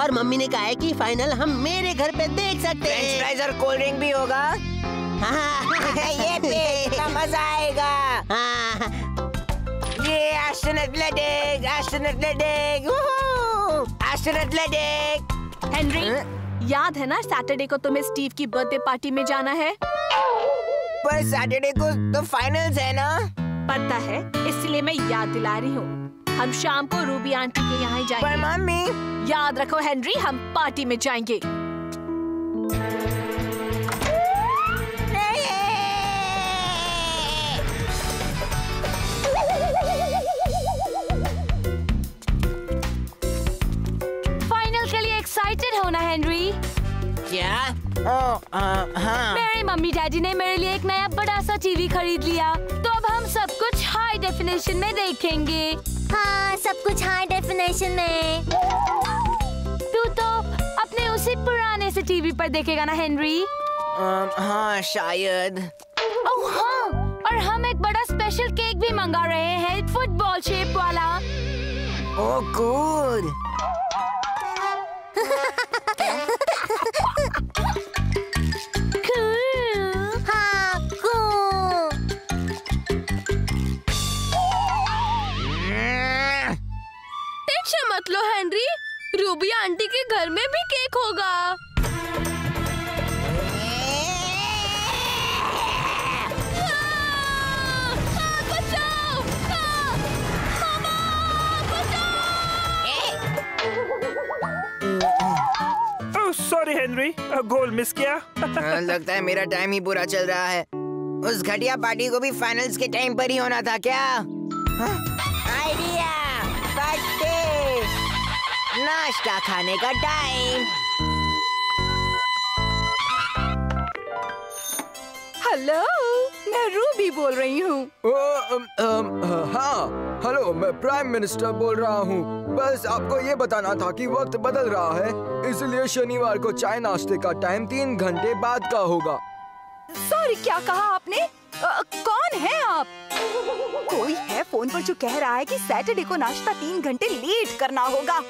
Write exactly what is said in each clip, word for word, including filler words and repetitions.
और मम्मी ने कहा है कि फाइनल हम मेरे घर पे देख सकते हैं। फ्रेंच फ्राइज और कोल्ड ड्रिंक भी होगा। ये देखना मजा आएगा। ये Ashton Athletic, Ashton Athletic, Ashton Athletic. Henry, याद है ना सैटरडे को तुम्हें स्टीव की बर्थडे पार्टी में जाना है? पर सैटरडे को तो फाइनल्स है ना? पता है, इसलिए मैं याद दिला रही हूँ। हम शाम को रूबी आंटी के यहाँ जाएंगे। पर मम्मी, याद रखो हेनरी, हम पार्टी में जाएंगे। फाइनल के लिए एक्साइटेड होना हेनरी। क्या? ओह हाँ। मेरे मम्मी डैडी ने मेरे लिए एक नया बड़ा सा टीवी खरीद लिया, तो अब हम सब कुछ हाई डेफिनेशन में देखेंगे। हाँ, सब कुछ हाई डेफिनेशन में। तू तो अपने उसी पुराने से टीवी पर देखेगा ना हेनरी? हाँ, शायद। ओह हाँ, और हम एक बड़ा स्पेशल केक भी मंगा रहे हैं, फुटबॉल शेप वाला। Oh cool. लो हेनरी, रूबी आंटी के घर में भी केक होगा। बचाओ! मामा, बचाओ! सॉरी हेनरी, गोल मिस किया। लगता है मेरा टाइम ही बुरा चल रहा है। उस घटिया पार्टी को भी फाइनल्स के टाइम पर ही होना था क्या? आइडिया, नाश्ता खाने का टाइम। हेलो, मैं रूबी बोल रही हूँ। हाँ, हेलो, मैं प्राइम मिनिस्टर बोल रहा हूँ। बस आपको ये बताना था कि वक्त बदल रहा है, इसलिए शनिवार को चाय नाश्ते का टाइम तीन घंटे बाद का होगा। सॉरी, क्या कहा आपने? आ, कौन है आप? कोई है फोन पर जो कह रहा है कि सैटरडे को नाश्ता तीन घंटे लेट करना होगा।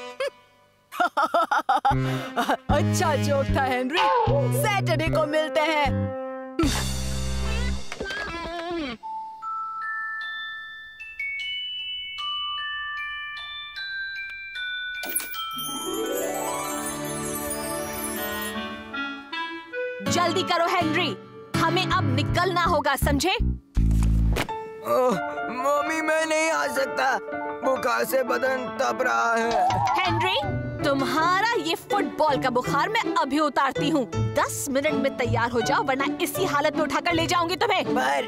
अच्छा जोक था हेनरी, सैटरडे को मिलते हैं। जल्दी करो हेनरी, हमें अब निकलना होगा, समझे? मम्मी, मैं नहीं आ सकता, बुखार से बदन तप रहा है। हेनरी, तुम्हारा ये फुटबॉल का बुखार मैं अभी उतारती हूँ। दस मिनट में तैयार हो जाओ, वरना इसी हालत में उठाकर ले जाऊंगी तुम्हें। पर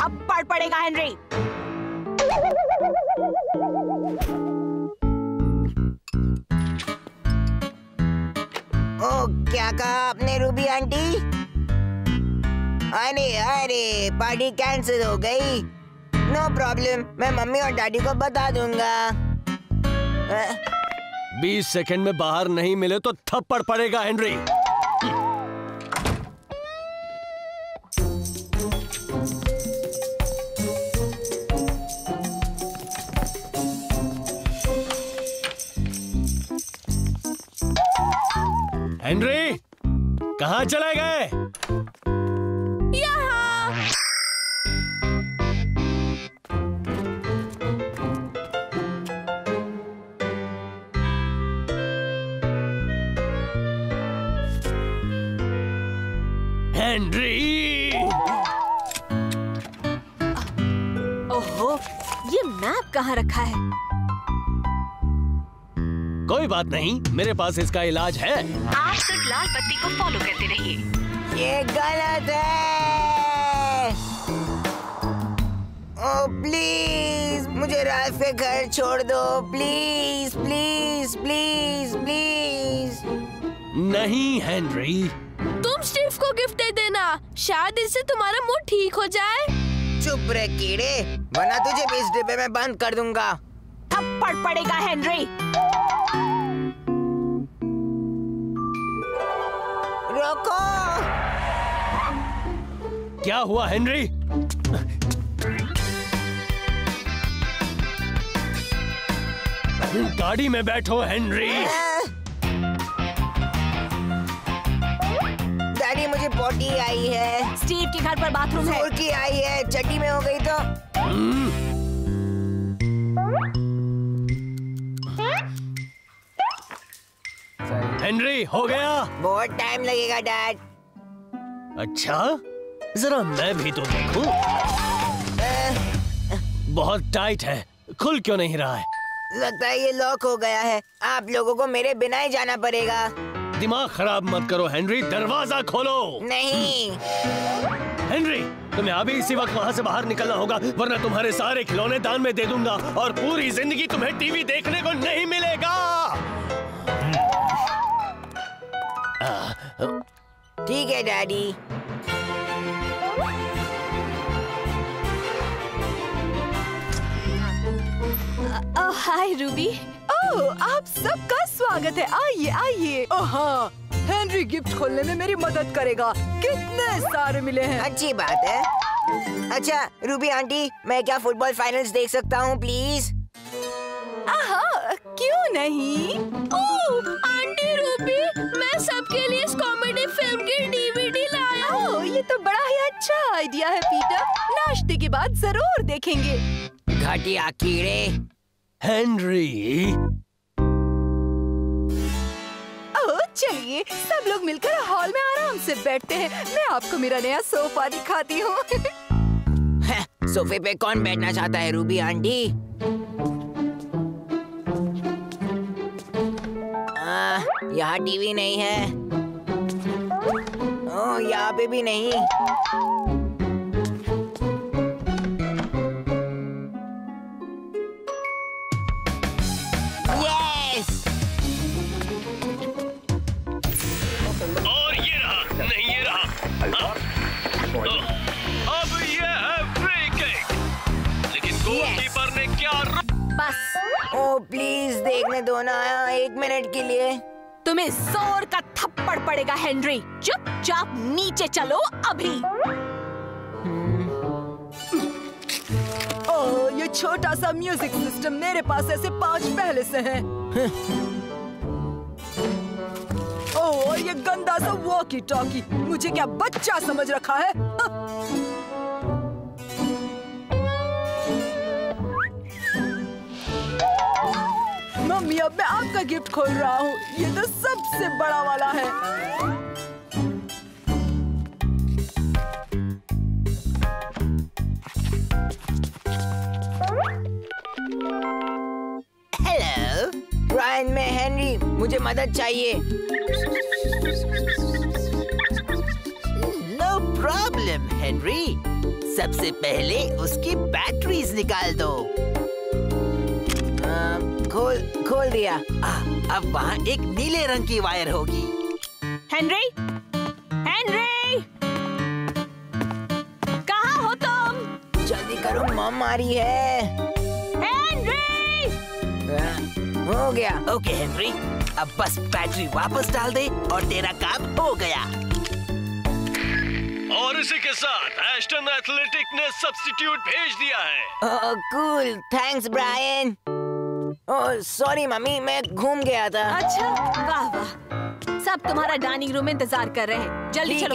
थप्पड़ पड़ेगा हेनरी। ओ, क्या कहा आपने रूबी आंटी? अरे अरे, पार्टी कैंसिल हो गई। नो प्रॉब्लम, मैं मम्मी और डैडी को बता दूंगा। आ? बीस सेकंड में बाहर नहीं मिले तो थप्पड़ पड़ेगा हेनरी। हेनरी, कहाँ चले गए? यहाँ। हेनरी। ओहो, ये मैप कहाँ रखा है? कोई बात नहीं, मेरे पास इसका इलाज है। आप सिर्फ लाल पत्ती को फॉलो करते रहिए। ये गलत है। ओ प्लीज, मुझे रात के घर छोड़ दो, प्लीज प्लीज प्लीज प्लीज। नहीं हेनरी, तुम स्टीव को गिफ्ट दे देना, शायद इससे तुम्हारा मूड ठीक हो जाए। चुप रह कीड़े, वरना तुझे भी इस डिब्बे में बंद कर दूंगा। थप्पड़ पड़ेगा हेनरी। रोको। क्या हुआ हेनरी? गाड़ी में बैठो हेनरी। मुझे पोटी आई है। स्टीव के घर पर बाथरूम है। पोटी आई है, चड्डी में हो गई तो। हेनरी, हो गया? बहुत टाइम लगेगा डैड। अच्छा, जरा मैं भी तो देखूं। बहुत टाइट है, खुल क्यों नहीं रहा है? लगता है ये लॉक हो गया है। आप लोगों को मेरे बिना ही जाना पड़ेगा। दिमाग खराब मत करो हेनरी, दरवाजा खोलो। नहीं हेनरी, तुम्हें अभी इसी वक्त वहाँ से बाहर निकलना होगा, वरना तुम्हारे सारे खिलौने दान में दे दूंगा और पूरी जिंदगी तुम्हें टीवी देखने को नहीं मिलेगा। ठीक है डैडी। ओह हाय रूबी। ओह, आप सबका स्वागत है, आइए आइए। ओह हाँ, हेनरी गिफ्ट खोलने में मेरी मदद करेगा। कितने सारे मिले हैं। अच्छी बात है। अच्छा रूबी आंटी, मैं क्या फुटबॉल फाइनल्स देख सकता हूँ प्लीज? आहा, क्यों नहीं। ओह आंटी रूबी, मैं सबके लिए इस कॉमेडी फिल्म की डीवीडी लाया हूँ। ये तो बड़ा ही अच्छा आइडिया है पीटर, नाश्ते के बाद जरूर देखेंगे। घटिया कीड़े। हेनरी। ओह चलिए, सब लोग मिलकर हॉल में आराम से बैठते हैं। मैं आपको मेरा नया सोफा दिखाती हूँ। सोफे पे कौन बैठना चाहता है रूबी आंटी? यहाँ टीवी नहीं है। ओह, यहाँ पे भी नहीं। अब ये है फ्री किक, लेकिन गोलकीपर ने क्या। बस। ओ प्लीज देखने दो ना, एक मिनट के लिए। तुम्हें जोर का थप्पड़ पड़ेगा हेनरी। चुपचाप नीचे चलो अभी। ओह, ये छोटा सा म्यूजिक सिस्टम मेरे पास ऐसे पांच पहले से है। ओह, और ये गंदा सा वॉकी टॉकी, मुझे क्या बच्चा समझ रखा है? मम्मी, अब मैं आपका गिफ्ट खोल रहा हूँ। ये तो सबसे बड़ा वाला है। हेलो ब्रायन, मैं हेनरी, मुझे मदद चाहिए। प्रॉब्लम हेनरी, सबसे पहले उसकी बैटरीज निकाल दो। आ, खोल खोल दिया। आ, अब वहाँ एक नीले रंग की वायर होगी। हेनरी, हेनरी, कहाँ हो तुम? जल्दी करो, मम आ रही है। हेनरी, आ, हो गया। ओके हेनरी, अब बस बैटरी वापस डाल दे और तेरा काम हो गया। और इसी के साथ एश्टन एथलेटिक ने सब्स्टिट्यूट भेज दिया है। Oh cool, thanks Brian. Oh sorry mummy, मैं घूम गया था। अच्छा, वाह वाह, सब तुम्हारा डाइनिंग रूम में इंतजार कर रहे हैं। जल्दी चलो।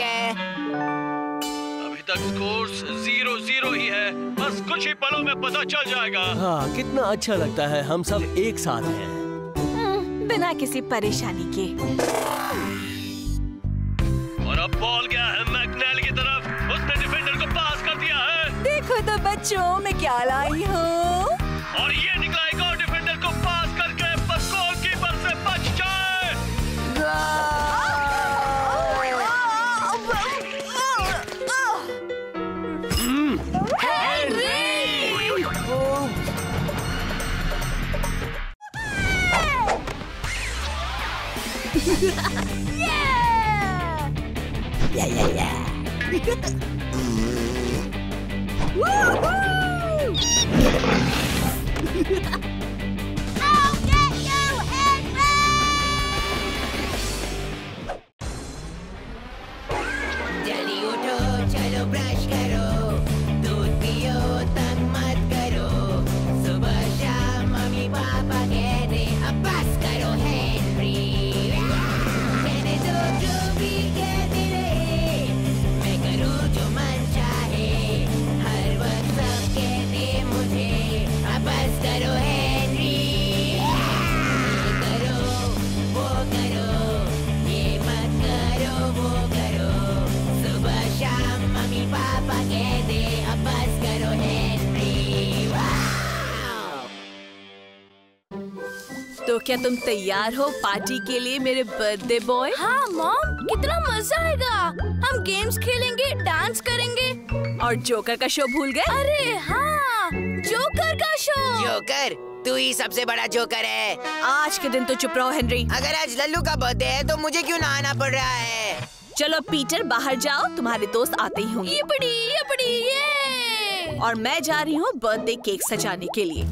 अभी तक स्कोर जीरो जीरो ही है, बस कुछ ही पलों में पता चल जाएगा। हाँ, कितना अच्छा लगता है हम सब एक साथ हैं, बिना किसी परेशानी के। और अब बॉल गया है मैग्नल बच्चों मैं क्या लाई हूँ। और ये निकला एक और डिफेंडर को पास करके बस गोलकीपर से बच जाए। Woo-hoo! I'll get you, Henry! जल्दी उठो, चलो ब्रश करो, दूध पियो, तंग मत करो, सुबह शाम मम्मी पापा कह रहे अब बस करो Henry। कहने दो जो भी कहते रहे, मैं करूँ जो मन चाहे, हर वक्त सब कहते मुझे अब बस करो Henry। ये करो वो करो, ये मत करो वो करो, सुबह शाम मम्मी पापा कहते अब बस करो Henry। वाह! तो क्या तुम तैयार हो पार्टी के लिए मेरे बर्थडे बॉय? हाँ मॉम, कितना मजा आएगा। हम गेम्स खेलेंगे, डांस करेंगे। और जोकर का शो भूल गए? अरे हाँ, जोकर का शो। जोकर, तू ही सबसे बड़ा जोकर है। आज के दिन तो चुप रहो Henry। अगर आज लल्लू का बर्थडे है तो मुझे क्यों ना आना पड़ रहा है? चलो पीटर बाहर जाओ, तुम्हारे दोस्त आते ही होंगे। ये पड़ी, ये पड़ी, ये। और मैं जा रही हूँ बर्थडे केक सजाने के लिए।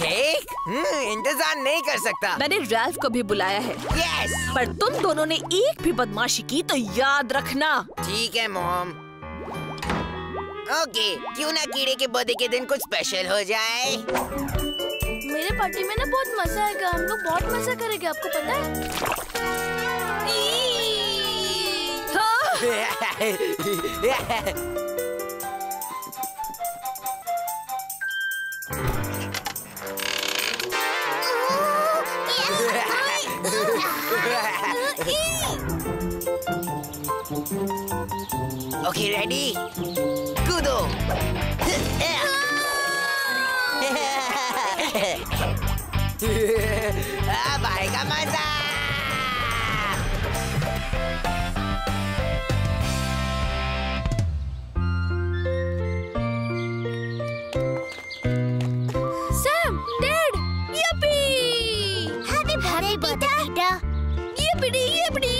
केक? हम्म, इंतजार नहीं कर सकता। मैंने रैल्फ को भी बुलाया है। यस। पर तुम दोनों ने एक भी बदमाशी की तो याद रखना। ठीक है मॉम। ओके, क्यों ना कीड़े के बर्थडे के दिन कुछ स्पेशल हो जाए। मेरे पार्टी में ना बहुत मजा आएगा, हम लोग बहुत मजा करेंगे, आपको पता है। हाँ। ओके रेडी, कूदो। अब आएगा मजा। Sam, Dad, yippee! Happy birthday, Peter! Yippee, yippee, yippee!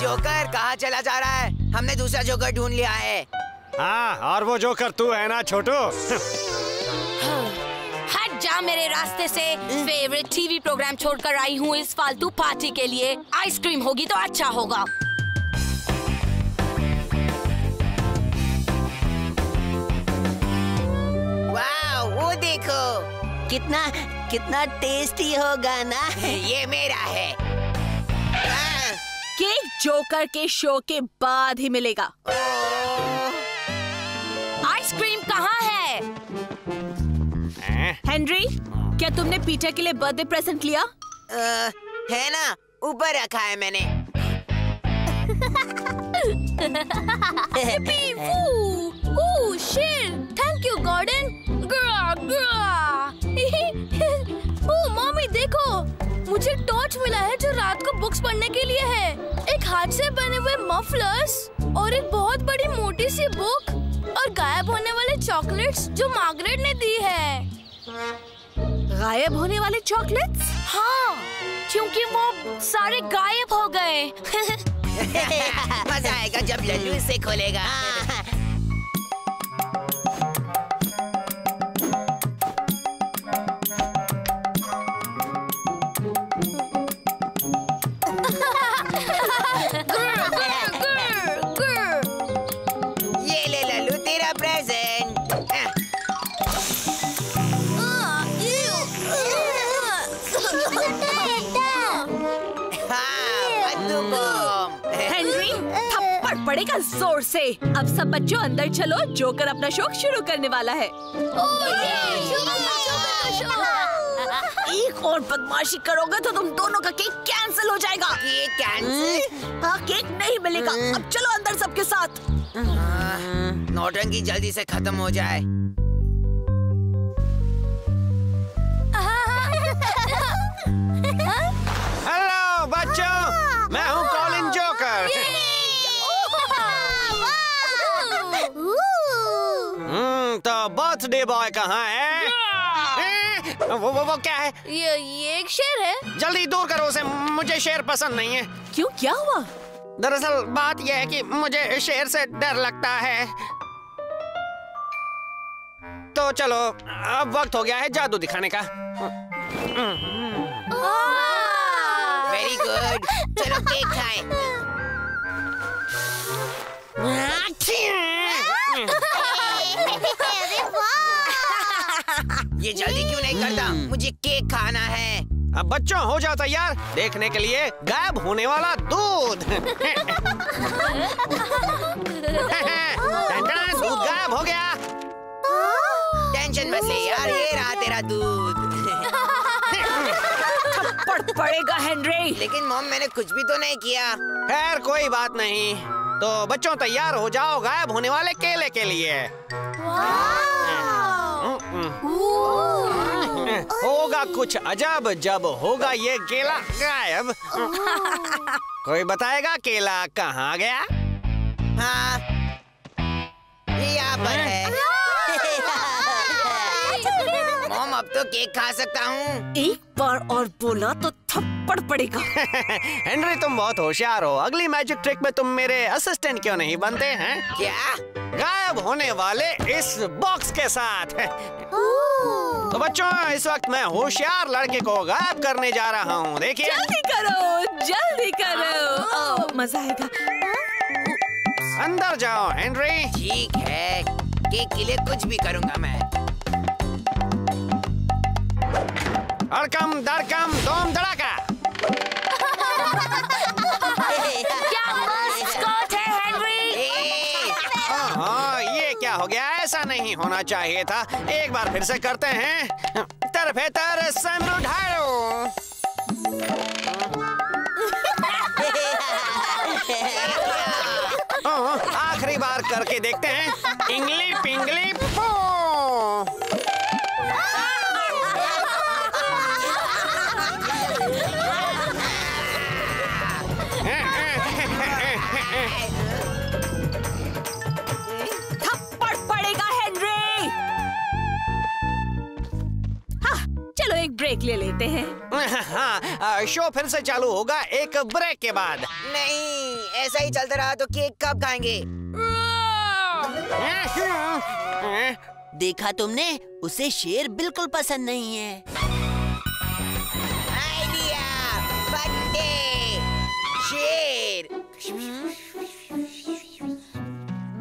Joker कहाँ चला जा रहा है? हमने दूसरा जोकर ढूंढ लिया है। हाँ, और वो जोकर तू है ना छोटू। हट जा मेरे रास्ते से। फेवरेट टीवी प्रोग्राम छोड़कर आई हूँ इस फालतू पार्टी के लिए। आइसक्रीम होगी तो अच्छा होगा। वाह, वो देखो कितना कितना टेस्टी होगा ना। ये मेरा है। केक जोकर के शो के बाद ही मिलेगा। आइसक्रीम कहाँ है? Henry, क्या तुमने पीटर के लिए बर्थडे प्रेजेंट लिया? आ, है ना, ऊपर रखा है मैंने। हिप्पी, वू, वू, शेर, थैंक यू गॉर्डन। ग्रा, ग्रा। ओ मम्मी देखो, मुझे टॉर्च मिला है जो रात को बुक्स पढ़ने के लिए है। एक हाथ से बने हुए मफलर्स और एक बहुत बड़ी मोटी सी बुक और गायब होने वाले चॉकलेट्स जो मार्गरेट ने दी है। गायब होने वाले चॉकलेट्स? हाँ, क्योंकि वो सारे गायब हो गए। मजा आएगा जब लल्लू इसे खोलेगा। पड़ेगा जोर से। अब सब बच्चों अंदर चलो, जोकर अपना शो शुरू करने वाला है। ओह, जोकर का शो। एक और बदमाशी करोगे तो तुम दोनों का केक कैंसिल हो जाएगा। Cake cancel? हाँ, केक नहीं मिलेगा। अब चलो अंदर सबके साथ। नौटंकी जल्दी से खत्म हो जाए। हेलो बच्चों, मैं हूँ कॉलिन जोकर। हम्म, तो बर्थडे बॉय कहाँ है? वो वो वो क्या है? ये ये एक शेर है। जल्दी दूर करो उसे, मुझे शेर पसंद नहीं है। क्यों, क्या हुआ? दरअसल बात यह है कि मुझे शेर से डर लगता है। तो चलो, अब वक्त हो गया है जादू दिखाने का। वेरी गुड, चलो केक खाएं। ये जल्दी क्यों नहीं करता? मुझे केक खाना है। अब बच्चों हो जाओ तैयार देखने के लिए गायब होने वाला दूध। दूध गायब हो गया। टेंशन मत ले यार, ये रहा तेरा दूध। थप्पड़ पड़ेगा हेनरी। लेकिन मॉम, मैंने कुछ भी तो नहीं किया। खैर कोई बात नहीं। तो बच्चों तैयार हो जाओ गायब होने वाले केले के लिए। होगा कुछ अजब जब होगा ये केला गायब। कोई बताएगा केला कहाँ गया? हाँ, यहाँ पर है। मॉम, अब तो केक खा सकता हूँ। एक बार और बोला तो थप्पड़ पड़ेगा। हेनरी, तुम बहुत होशियार हो। अगली मैजिक ट्रिक में तुम मेरे असिस्टेंट क्यों नहीं बनते हैं? क्या? गायब होने वाले इस बॉक्स के साथ। तो बच्चों, इस वक्त मैं होशियार लड़के को गायब करने जा रहा हूँ। देखिए, जल्दी करो, जल्दी करो, ओ, मजा आएगा। अंदर जाओ हेनरी। ठीक है, केक के लिए कुछ भी करूँगा मैं। अड़कम दड़कम दोम धड़ाका। क्या मस्कट है हेनरी? हाँ, ये क्या हो गया? ऐसा नहीं होना चाहिए था। एक बार फिर से करते हैं। तरफे तर समरू ढारो। आखिरी बार करके देखते हैं। इंगली पिंगली पो। एक ब्रेक ले लेते हैं। हाँ, शो फिर से चालू होगा एक ब्रेक के बाद। नहीं, ऐसा ही चलता रहा तो केक कब खाएंगे? देखा तुमने, उसे शेर बिल्कुल पसंद नहीं है। आइडिया, बर्थडे शेर।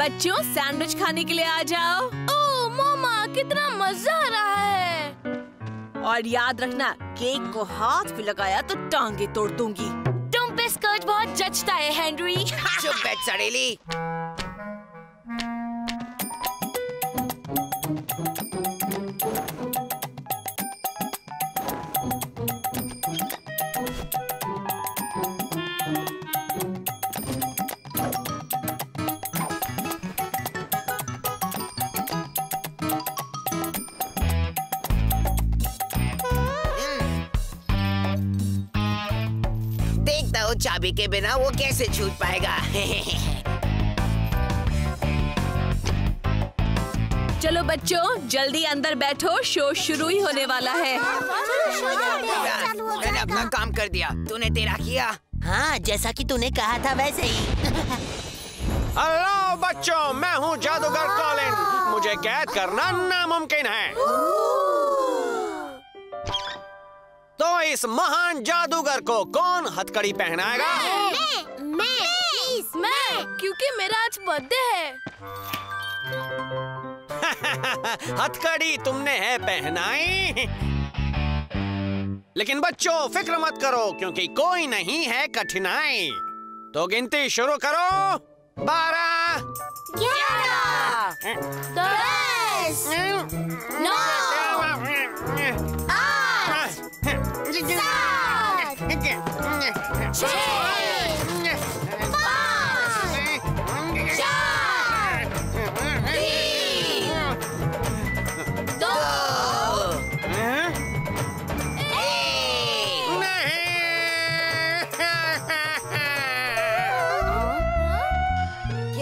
बच्चों, सैंडविच खाने के लिए आ जाओ। ओह मामा, कितना मजा आ रहा है। और याद रखना, केक को हाथ पे लगाया तो टांगे तोड़ दूंगी। तुम पे स्कर्ट बहुत जचता है हेनरी। चुप बैठ सड़ेली। चाबी के बिना वो कैसे छूट पाएगा? चलो बच्चों, जल्दी अंदर बैठो, शो शुरू ही होने वाला है। मैंने अपना काम कर दिया, तूने तेरा किया। हाँ, जैसा कि तूने कहा था वैसे ही। हेलो बच्चों, मैं हूँ जादूगर कॉलिन। मुझे कैद करना नामुमकिन है। तो इस महान जादूगर को कौन हथकड़ी पहनाएगा? मैं, मैं, मैं, मैं, क्योंकि मेरा आज बर्थडे है। हथकड़ी तुमने है पहनाई। लेकिन बच्चों फिक्र मत करो, क्योंकि कोई नहीं है कठिनाई। तो गिनती शुरू करो। बारह, ग्यारह, दस, नौ, आठ,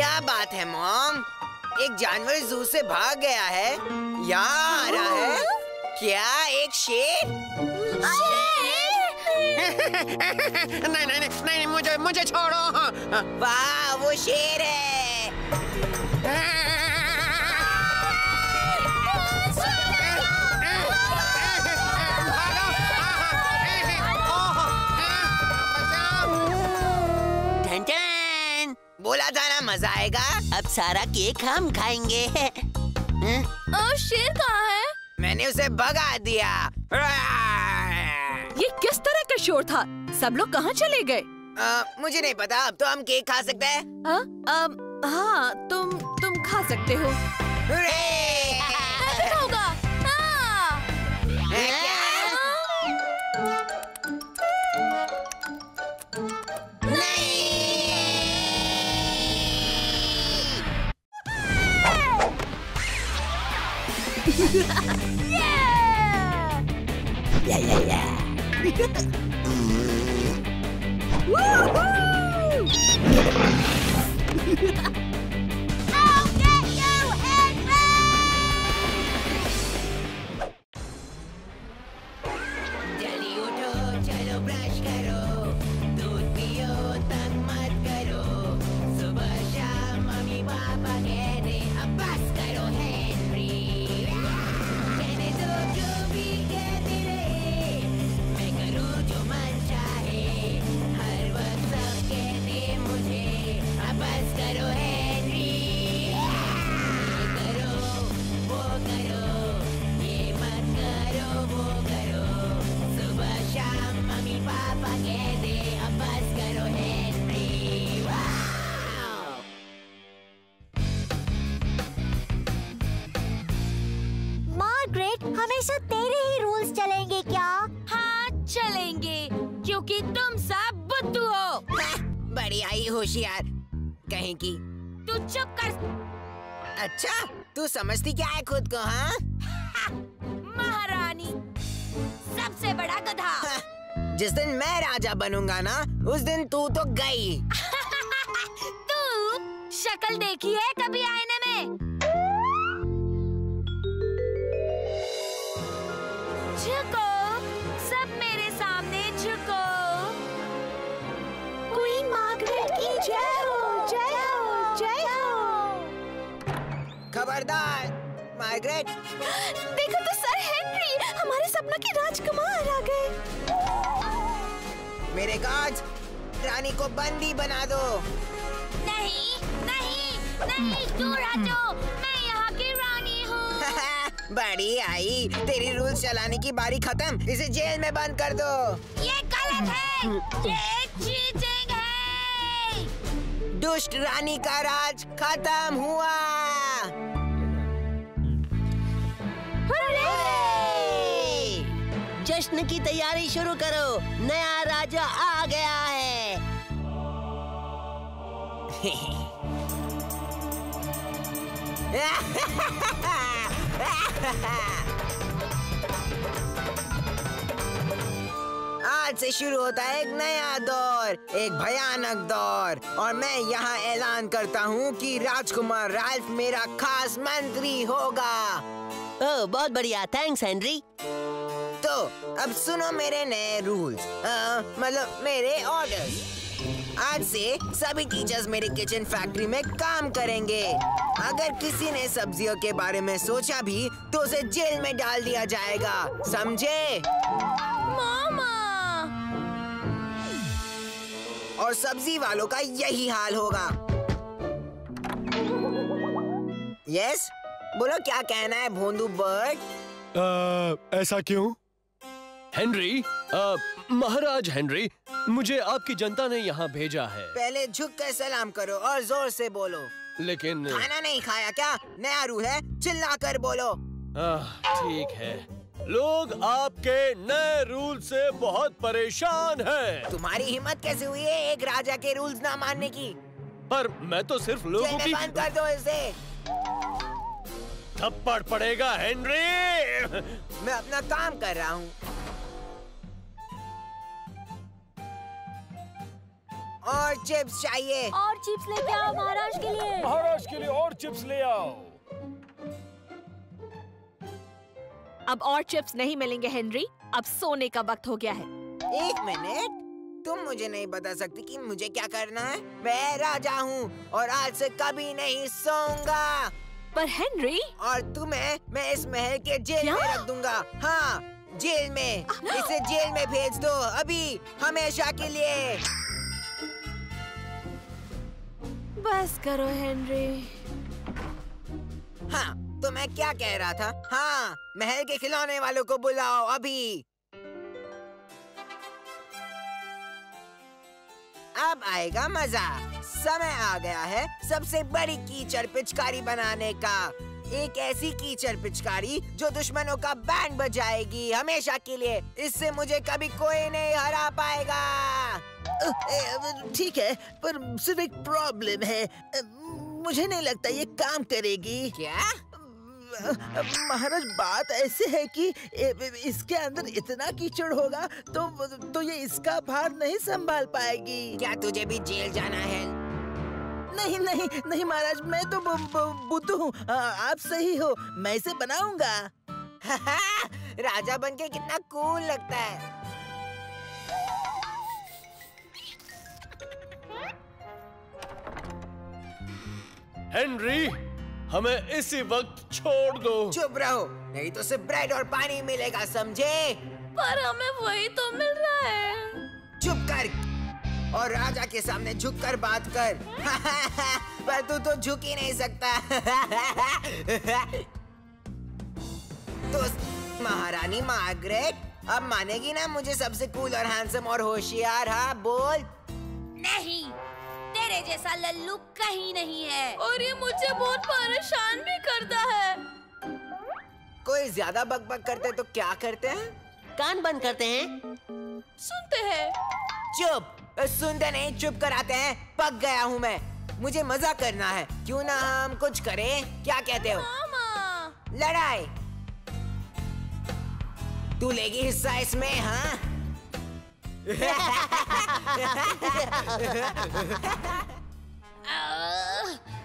क्या बात है मॉम? एक जानवर जू से भाग गया है, यहाँ आ रहा है। क्या एक शेर? शेर? नहीं नहीं नहीं मुझे मुझे छोड़ो। वाह वो शेर है। बोला था ना मजा आएगा। अब सारा केक हम खाएंगे। और शेर कहाँ है? मैंने उसे भगा दिया। ये किस तरह का शोर था? सब लोग कहाँ चले गए? आ, मुझे नहीं पता। अब तो हम केक खा सकते हैं। आ, आ, हाँ तुम तुम खा सकते हो। मैं खाऊंगा। हाँ। क्या? Yeah! Yeah, yeah, yeah. Woo-hoo! I'll get you, Henry! Jaldi utho, chalo brush karo, doodh piyo, tang mat karo, subah shaam mummy papa kehte ab bas karo Henry. हमेशा तेरे ही रूल्स चलेंगे क्या? हाँ चलेंगे, क्योंकि तुम सब बुद्धू हो। बड़ी आई होशियार कहीं की। तू चुप कर। अच्छा तू समझती क्या है खुद को? हाँ महारानी, सबसे बड़ा गधा। हाँ, जिस दिन मैं राजा बनूंगा ना उस दिन तू तो गई। तू शक्ल देखी है कभी आईने में? झुको, सब मेरे सामने झुको। क्वीन मार्गरेट की जय हो, जय हो, जय हो। खबरदार मार्गरेट। देखो तो सर हेनरी, हमारे सपना के राजकुमार आ गए। मेरे गॉड, रानी को बंदी बना दो। नहीं नहीं नहीं, तू राजो, मैं यहाँ की रानी हूँ। बड़ी आई, तेरी रूल्स चलाने की बारी खत्म। इसे जेल में बंद कर दो। ये गलत है, ये चीटिंग है। दुष्ट रानी का राज खत्म हुआ। जश्न की तैयारी शुरू करो, नया राजा आ गया है। आज से शुरू होता है एक नया दौर, एक भयानक दौर। और मैं यहाँ ऐलान करता हूँ कि राजकुमार राल्फ मेरा खास मंत्री होगा। ओह बहुत बढ़िया, थैंक्स हेनरी। तो अब सुनो मेरे नए रूल्स, मतलब मेरे ऑर्डर्स। आज से सभी टीचर्स मेरे किचन फैक्ट्री में काम करेंगे। अगर किसी ने सब्जियों के बारे में सोचा भी तो उसे जेल में डाल दिया जाएगा, समझे? मामा। और सब्जी वालों का यही हाल होगा। यस, बोलो क्या कहना है भोंदू बर्ट? ऐसा क्यों? हेनरी, महाराज हेनरी, मुझे आपकी जनता ने यहाँ भेजा है। पहले झुक कर सलाम करो और जोर से बोलो। लेकिन खाना नहीं खाया क्या? नया रूल है, चिल्ला कर बोलो। ठीक है, लोग आपके नए रूल से बहुत परेशान हैं। तुम्हारी हिम्मत कैसे हुई है एक राजा के रूल्स ना मानने की? पर मैं तो सिर्फ लोगों की। बंद कर दो इसे। थप्पड़ पड़ेगा हेनरी। मैं अपना काम कर रहा हूँ। और चिप्स चाहिए। और चिप्स लेके आओ महाराज के लिए। चिप्स ले आओ। अब और चिप्स नहीं मिलेंगे हेनरी, अब सोने का वक्त हो गया है। एक मिनट, तुम मुझे नहीं बता सकती कि मुझे क्या करना है? मैं राजा हूँ और आज से कभी नहीं सोऊंगा। पर हेनरी, और तुम्हें मैं इस महल के जेल में रख दूंगा। हाँ, जेल में। इसे जेल में भेज दो अभी, हमेशा के लिए। बस करो हेनरी। हाँ, तो मैं क्या कह रहा था? हाँ, महल के खिलौने वालों को बुलाओ अभी। अब आएगा मजा। समय आ गया है सबसे बड़ी कीचड़ पिचकारी बनाने का। एक ऐसी कीचड़ पिचकारी जो दुश्मनों का बैंड बजाएगी हमेशा के लिए। इससे मुझे कभी कोई नहीं हरा पाएगा। ठीक है, पर सिर्फ एक प्रॉब्लम है, मुझे नहीं लगता ये काम करेगी। क्या महाराज? बात ऐसे है कि इसके अंदर इतना कीचड़ होगा तो तो ये इसका भार नहीं संभाल पाएगी। क्या तुझे भी जेल जाना है? नहीं नहीं नहीं महाराज, मैं तो बुद्ध हूँ, आप सही हो, मैं इसे बनाऊंगा। राजा बनके कितना कूल लगता है। हेनरी, हमें इसी वक्त छोड़ दो। चुप रहो, नहीं तो सिर्फ ब्रेड और पानी मिलेगा, समझे? पर हमें वही तो मिल रहा है। चुप कर और राजा के सामने झुककर बात कर। पर तू तो झुक ही नहीं सकता। दोस्त, महारानी मार्गरेट अब मानेगी ना मुझे सबसे कूल और हैंडसम और होशियार? हाँ बोल। नहीं, तेरे जैसा लल्लू कहीं नहीं है। और ये मुझे बहुत परेशान भी करता है। कोई ज्यादा बकबक करते तो क्या करते हैं? कान बंद करते हैं, सुनते हैं। चुप, सुनते नहीं, चुप कराते हैं। पक गया हूँ मैं, मुझे मजा करना है। क्यों ना हम कुछ करें, क्या कहते हो? मामा, लड़ाई। तू लेगी हिस्सा इसमें? हाँ।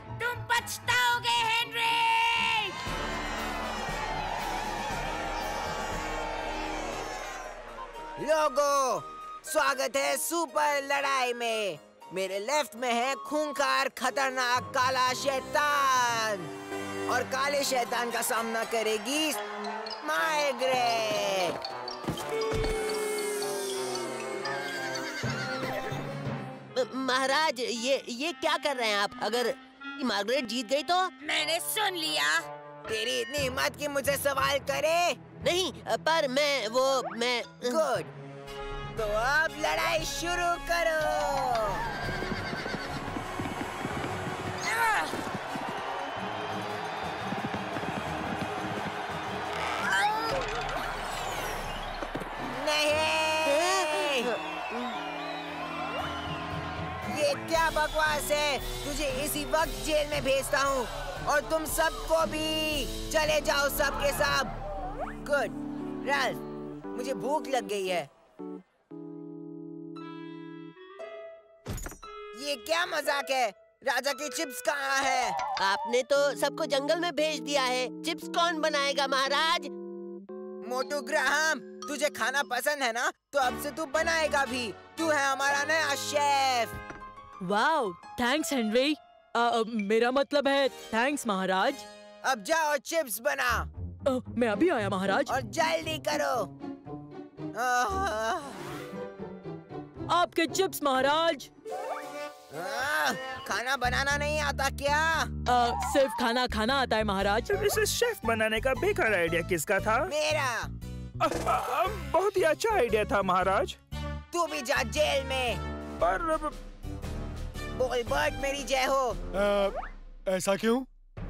तुम पछताओगे हेनरी। लोगों, स्वागत है सुपर लड़ाई में। मेरे लेफ्ट में है खूंखार खतरनाक काला शैतान, और काले शैतान का सामना करेगी मार्गरेट। महाराज, ये ये क्या कर रहे हैं आप? अगर मार्गरेट जीत गई तो? मैंने सुन लिया। तेरी इतनी हिम्मत कि मुझे सवाल करे? नहीं, पर मैं वो मैं गुड। तो अब लड़ाई शुरू करो। नहीं, ये क्या बकवास है? तुझे इसी वक्त जेल में भेजता हूँ, और तुम सबको भी। चले जाओ सबके साथ। गुड। रैल्फ, मुझे भूख लग गई है। ये क्या मजाक है? राजा के चिप्स कहाँ है? आपने तो सबको जंगल में भेज दिया है। चिप्स कौन बनाएगा महाराज? मोटू ग्राहम, तुझे खाना पसंद है ना, तो अब से तू बनाएगा भी। तू है हमारा नया शेफ। वाव, थैंक्स हेनरी। मेरा मतलब है थैंक्स महाराज। अब जाओ चिप्स बना। आ, मैं अभी आया महाराज। और जल्दी करो। आपके चिप्स महाराज। आ, खाना बनाना नहीं आता क्या? आ, सिर्फ खाना खाना आता है महाराज। इसे शेफ बनाने का बेकार आइडिया किसका था? मेरा। आ, आ, आ, बहुत ही अच्छा आइडिया था महाराज। तू भी जा जेल में। पर बोल बर्ट, मेरी जय हो। आ, ऐसा क्यों?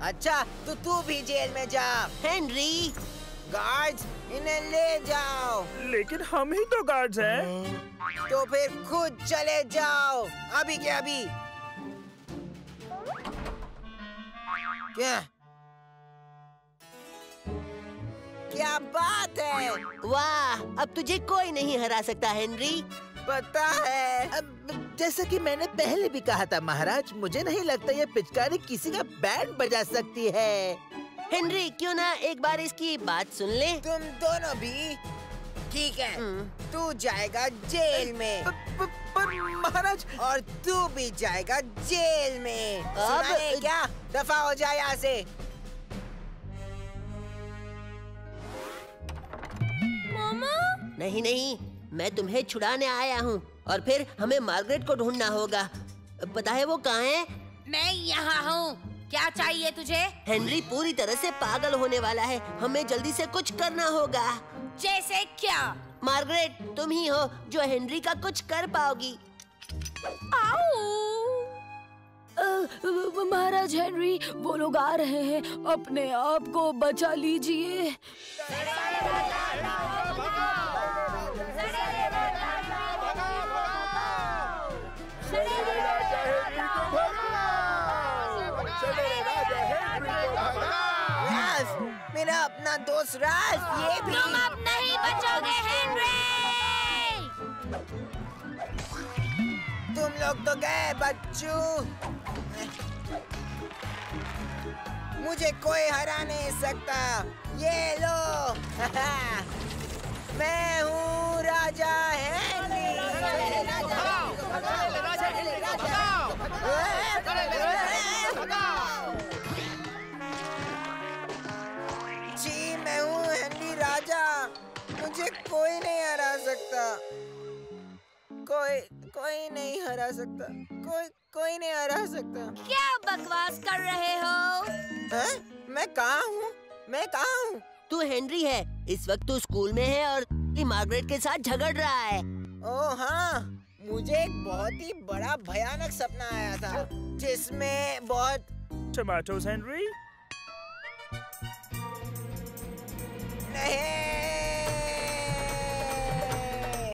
अच्छा, तो तू भी जेल में जा हेनरी। गार्ड्स, इन्हें ले जाओ। लेकिन हम ही तो गार्ड्स हैं। तो फिर खुद चले जाओ अभी के अभी। क्या क्या बात है? वाह, अब तुझे कोई नहीं हरा सकता हेनरी। पता है। अब जैसा कि मैंने पहले भी कहा था महाराज, मुझे नहीं लगता ये पिचकारी किसी का बैंड बजा सकती है। हेनरी, क्यों ना एक बार इसकी बात सुन ले। तुम दोनों भी ठीक है, तू जाएगा जेल में। प, प, महाराज, और तू भी जाएगा जेल में। अब क्या दफा हो जाए यहाँ से। मामा? नहीं नहीं, मैं तुम्हें छुड़ाने आया हूँ और फिर हमें मार्गरेट को ढूंढना होगा। पता है वो कहाँ है? मैं यहाँ हूँ, क्या चाहिए तुझे? हेनरी पूरी तरह से पागल होने वाला है, हमें जल्दी से कुछ करना होगा। जैसे क्या? मार्गरेट, तुम ही हो जो हेनरी का कुछ कर पाओगी। महाराज हेनरी, वो लोग आ रहे हैं, अपने आप को बचा लीजिए। मेरा अपना दोस्त राज, ये भी तुम अब नहीं बचोगे हेनरी। तुम लोग तो गए बच्चू, मुझे कोई हरा नहीं सकता। ये लो, मैं हूँ राजा हेनरी। राजा, मुझे कोई नहीं हरा सकता, कोई कोई नहीं हरा सकता, कोई कोई नहीं हरा सकता। क्या बकवास कर रहे हो? है? मैं कहाँ हूँ? मैं कहाँ हूँ? तू हेनरी है, इस वक्त तू स्कूल में है और मार्गरेट के साथ झगड़ रहा है। ओह हाँ, मुझे एक बहुत ही बड़ा भयानक सपना आया था जिसमें बहुत टमाटोस हेनरी। Hey!